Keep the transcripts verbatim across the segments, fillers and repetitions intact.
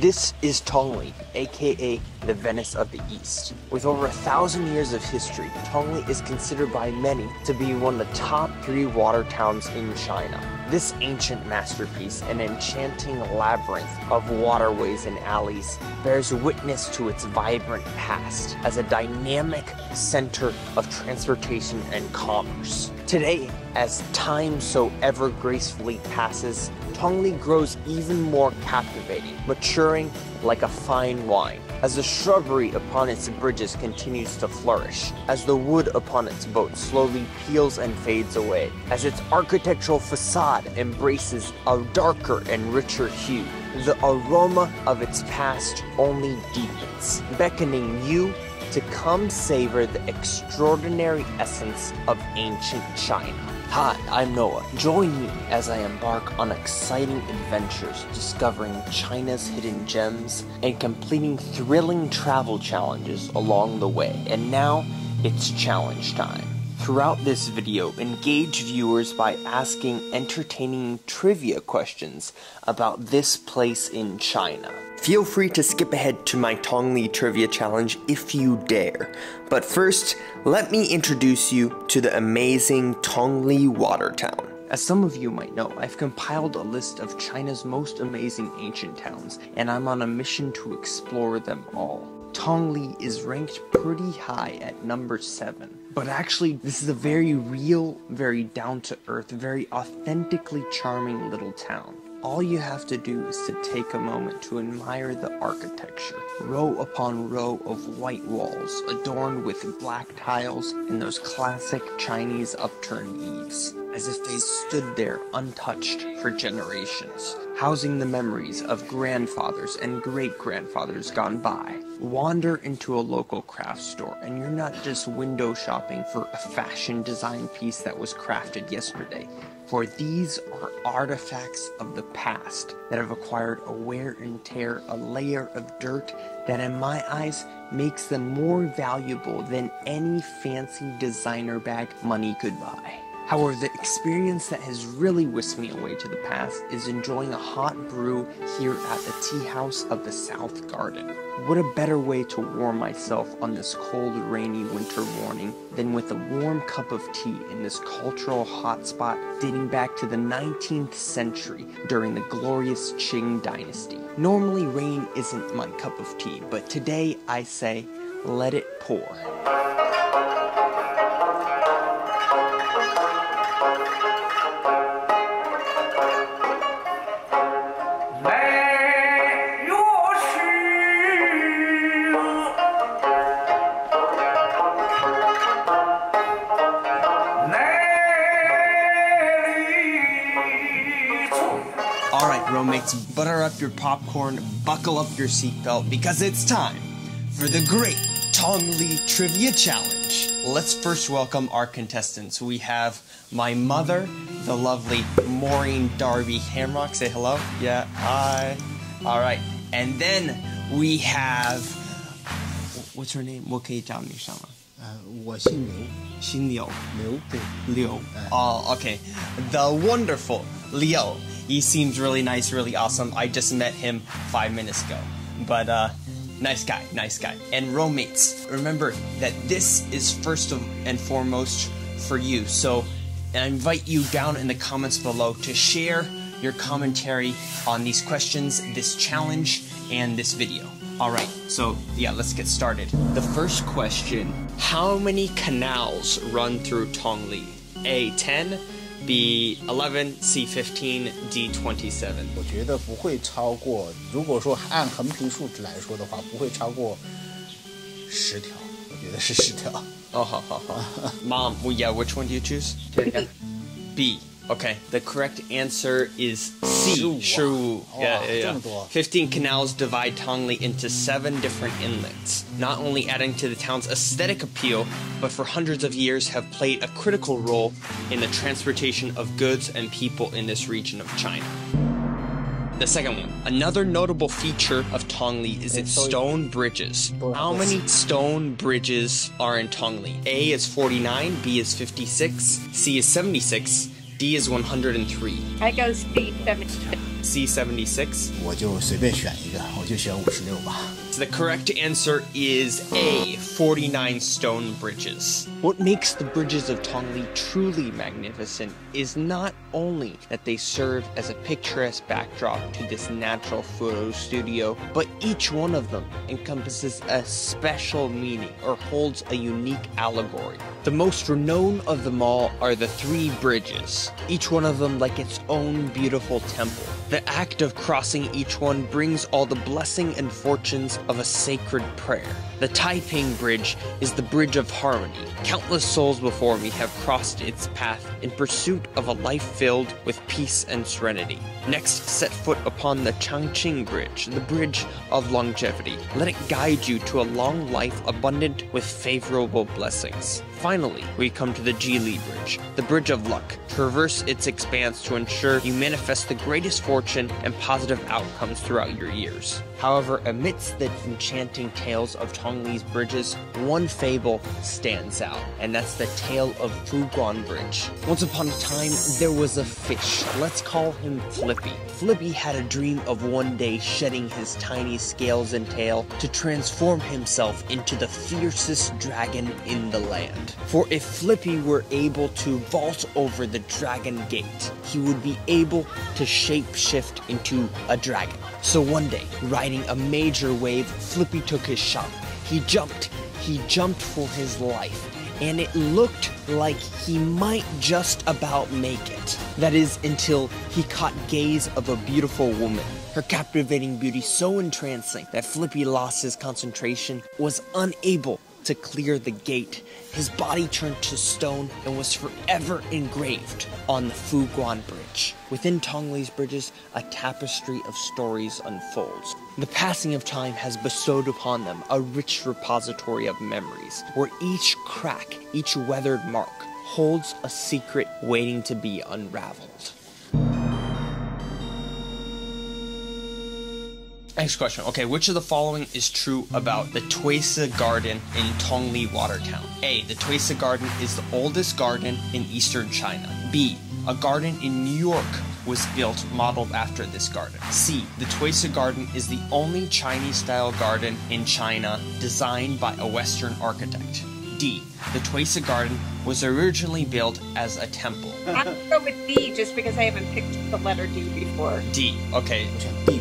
This is Tongli, aka the Venice of the East. With over a thousand years of history, Tongli is considered by many to be one of the top three water towns in China. This ancient masterpiece, an enchanting labyrinth of waterways and alleys, bears witness to its vibrant past as a dynamic center of transportation and commerce. Today, as time so ever gracefully passes, Tongli grows even more captivating, maturing like a fine wine, as the shrubbery upon its bridges continues to flourish, as the wood upon its boat slowly peels and fades away, as its architectural facade embraces a darker and richer hue. The aroma of its past only deepens, beckoning you to come savor the extraordinary essence of ancient China. Hi, I'm Noah. Join me as I embark on exciting adventures discovering China's hidden gems and completing thrilling travel challenges along the way. And now, it's challenge time. Throughout this video, engage viewers by asking entertaining trivia questions about this place in China. Feel free to skip ahead to my Tongli Trivia Challenge if you dare. But first, let me introduce you to the amazing Tongli Water Town. As some of you might know, I've compiled a list of China's most amazing ancient towns, and I'm on a mission to explore them all. Tongli is ranked pretty high at number seven. But actually, this is a very real, very down-to-earth, very authentically charming little town. All you have to do is to take a moment to admire the architecture. Row upon row of white walls adorned with black tiles and those classic Chinese upturned eaves, as if they stood there untouched for generations, housing the memories of grandfathers and great-grandfathers gone by. Wander into a local craft store, and you're not just window shopping for a fashion design piece that was crafted yesterday, for these are artifacts of the past that have acquired a wear and tear, a layer of dirt that in my eyes makes them more valuable than any fancy designer bag money could buy. However, the experience that has really whisked me away to the past is enjoying a hot brew here at the Teahouse of the South Garden. What a better way to warm myself on this cold, rainy winter morning than with a warm cup of tea in this cultural hotspot dating back to the nineteenth century during the glorious Qing Dynasty. Normally, rain isn't my cup of tea, but today I say, let it pour. Butter up your popcorn, buckle up your seatbelt, because it's time for the great Tongli Trivia Challenge. Let's first welcome our contestants. We have my mother, the lovely Maureen Darby Hamrock. Say hello. Yeah, hi. All right. And then we have, what's her name? What can you tell me, Shama? Liu. Oh, okay. The wonderful Liu. He seems really nice, really awesome. I just met him five minutes ago. But, uh, nice guy, nice guy. And roommates, remember that this is first and foremost for you. So, I invite you down in the comments below to share your commentary on these questions, this challenge, and this video. Alright, so, yeah, let's get started. The first question, how many canals run through Tongli? A, ten. B eleven, C fifteen, D twenty seven. I think it won't超过. If we say按横平数值来说的话，不会超过十条。我觉得是十条。Oh, 好好好。Mom, well, yeah, which one do you choose? B. Okay, the correct answer is C. Sure. Yeah, yeah, yeah. Fifteen canals divide Tongli into seven different inlets, not only adding to the town's aesthetic appeal, but for hundreds of years have played a critical role in the transportation of goods and people in this region of China. The second one. Another notable feature of Tongli is its stone bridges. How many stone bridges are in Tongli? A is forty-nine, B is fifty-six, C is seventy-six, D is one hundred three. I go speed seventy-six. C seventy-six? So the correct answer is A, forty-nine stone bridges. What makes the bridges of Tongli truly magnificent is not only that they serve as a picturesque backdrop to this natural photo studio, but each one of them encompasses a special meaning or holds a unique allegory. The most renowned of them all are the three bridges, each one of them like its own beautiful temple. The act of crossing each one brings all the blessing and fortunes of a sacred prayer. The Taiping Bridge is the Bridge of Harmony. Countless souls before me have crossed its path in pursuit of a life filled with peace and serenity. Next, set foot upon the Changqing Bridge, the Bridge of Longevity. Let it guide you to a long life abundant with favorable blessings. Finally, we come to the Jili Bridge, the Bridge of Luck. Traverse its expanse to ensure you manifest the greatest fortune and positive outcomes throughout your years. However, amidst the enchanting tales of Tongli's bridges, one fable stands out, and that's the tale of Fugong Bridge. Once upon a time, there was a fish. Let's call him Flippy. Flippy had a dream of one day shedding his tiny scales and tail to transform himself into the fiercest dragon in the land. For if Flippy were able to vault over the dragon gate, he would be able to shapeshift into a dragon. So one day, riding a major wave, Flippy took his shot. He jumped, he jumped for his life, and it looked like he might just about make it. That is, until he caught gaze of a beautiful woman. Her captivating beauty so entrancing that Flippy lost his concentration, was unable to clear the gate. His body turned to stone and was forever engraved on the Fugong Bridge. Within Tongli's bridges, a tapestry of stories unfolds. The passing of time has bestowed upon them a rich repository of memories, where each crack, each weathered mark, holds a secret waiting to be unraveled. Next question. Okay, which of the following is true about the Tuisi Garden in Tongli Watertown? A. The Tuisi Garden is the oldest garden in eastern China. B. A garden in New York was built modeled after this garden. C. The Tuisi Garden is the only Chinese-style garden in China designed by a Western architect. D. The Tuisi Garden was originally built as a temple. I'm going to go with D just because I haven't picked the letter D before. D. Okay. D.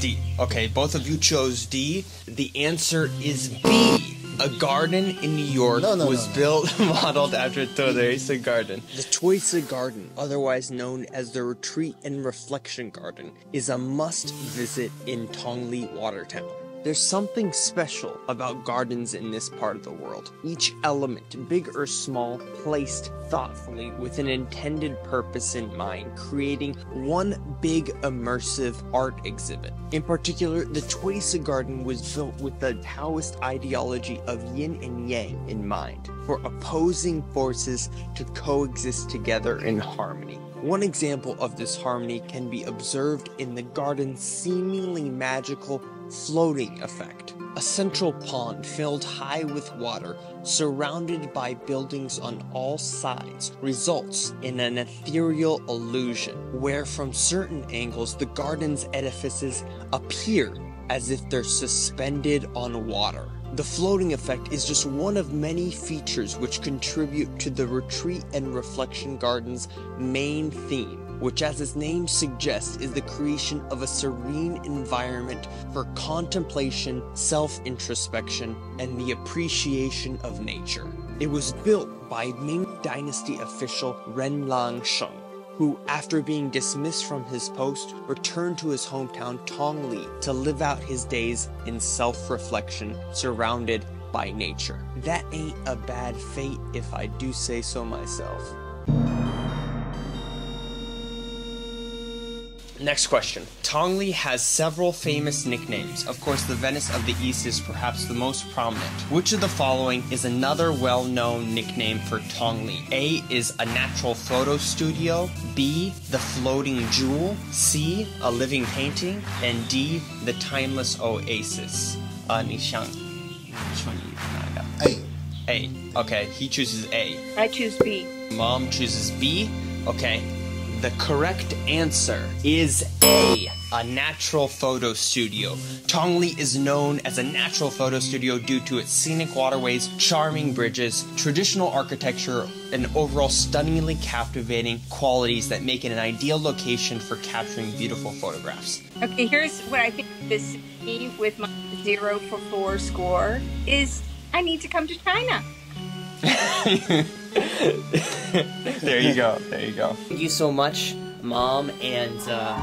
D. Okay, both of you chose D. The answer is B. A garden in New York no, no, was no, no. built, modeled after the Tuisi Garden. The Tuisi Garden, otherwise known as the Retreat and Reflection Garden, is a must-visit in Tongli Watertown. There's something special about gardens in this part of the world. Each element, big or small, placed thoughtfully with an intended purpose in mind, creating one big immersive art exhibit. In particular, the Tuisi Garden was built with the Taoist ideology of yin and yang in mind, for opposing forces to coexist together in harmony. One example of this harmony can be observed in the garden's seemingly magical floating effect. A central pond filled high with water, surrounded by buildings on all sides, results in an ethereal illusion, where from certain angles the garden's edifices appear as if they're suspended on water. The floating effect is just one of many features which contribute to the Retreat and Reflection Garden's main theme, which, as its name suggests, is the creation of a serene environment for contemplation, self-introspection, and the appreciation of nature. It was built by Qing Dynasty official Ren Langsheng, who, after being dismissed from his post, returned to his hometown Tongli to live out his days in self-reflection, surrounded by nature. That ain't a bad fate, if I do say so myself. Next question. Tongli has several famous nicknames. Of course, the Venice of the East is perhaps the most prominent. Which of the following is another well-known nickname for Tongli? A is a natural photo studio. B, the floating jewel. C, a living painting. And D, the timeless oasis. Uh, Nishang. Which one do you find out? A. A. Okay, he chooses A. I choose B. Mom chooses B. Okay. the correct answer is A, a natural photo studio. Tongli is known as a natural photo studio due to its scenic waterways, charming bridges, traditional architecture, and overall stunningly captivating qualities that make it an ideal location for capturing beautiful photographs. Okay, here's what I think this is with my zero for four score is I need to come to China. There you go, there you go. Thank you so much, Mom and uh,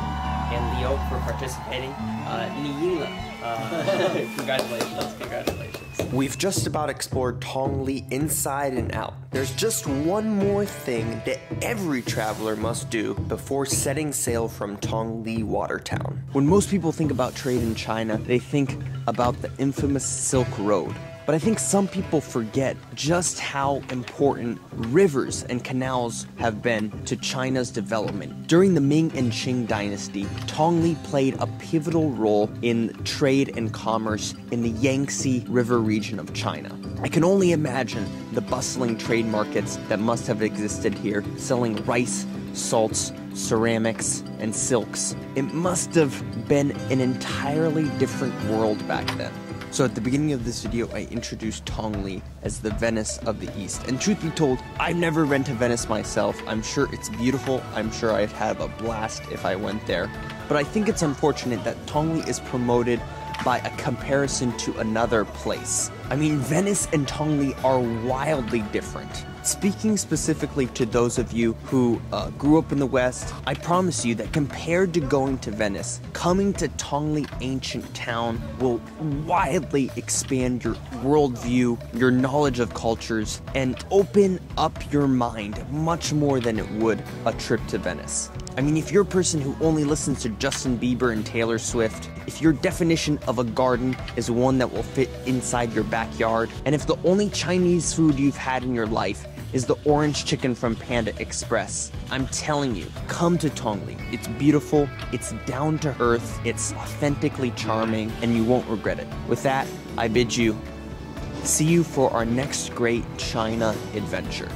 and Leo for participating. Uh, Niyila, uh, congratulations, congratulations. We've just about explored Tongli inside and out. There's just one more thing that every traveler must do before setting sail from Tongli Watertown. When most people think about trade in China, they think about the infamous Silk Road. But I think some people forget just how important rivers and canals have been to China's development. During the Ming and Qing dynasty, Tongli played a pivotal role in trade and commerce in the Yangtze River region of China. I can only imagine the bustling trade markets that must have existed here, selling rice, salts, ceramics, and silks. It must have been an entirely different world back then. So at the beginning of this video, I introduced Tongli as the Venice of the East. And truth be told, I've never been to Venice myself. I'm sure it's beautiful. I'm sure I'd have a blast if I went there. But I think it's unfortunate that Tongli is promoted by a comparison to another place. I mean, Venice and Tongli are wildly different. Speaking specifically to those of you who uh, grew up in the West, I promise you that compared to going to Venice, coming to Tongli ancient town will wildly expand your worldview, your knowledge of cultures, and open up your mind much more than it would a trip to Venice. I mean, if you're a person who only listens to Justin Bieber and Taylor Swift, if your definition of a garden is one that will fit inside your backyard, and if the only Chinese food you've had in your life is the orange chicken from Panda Express, I'm telling you, come to Tongli. It's beautiful, it's down to earth, it's authentically charming, and you won't regret it. With that, I bid you, see you for our next great China adventure.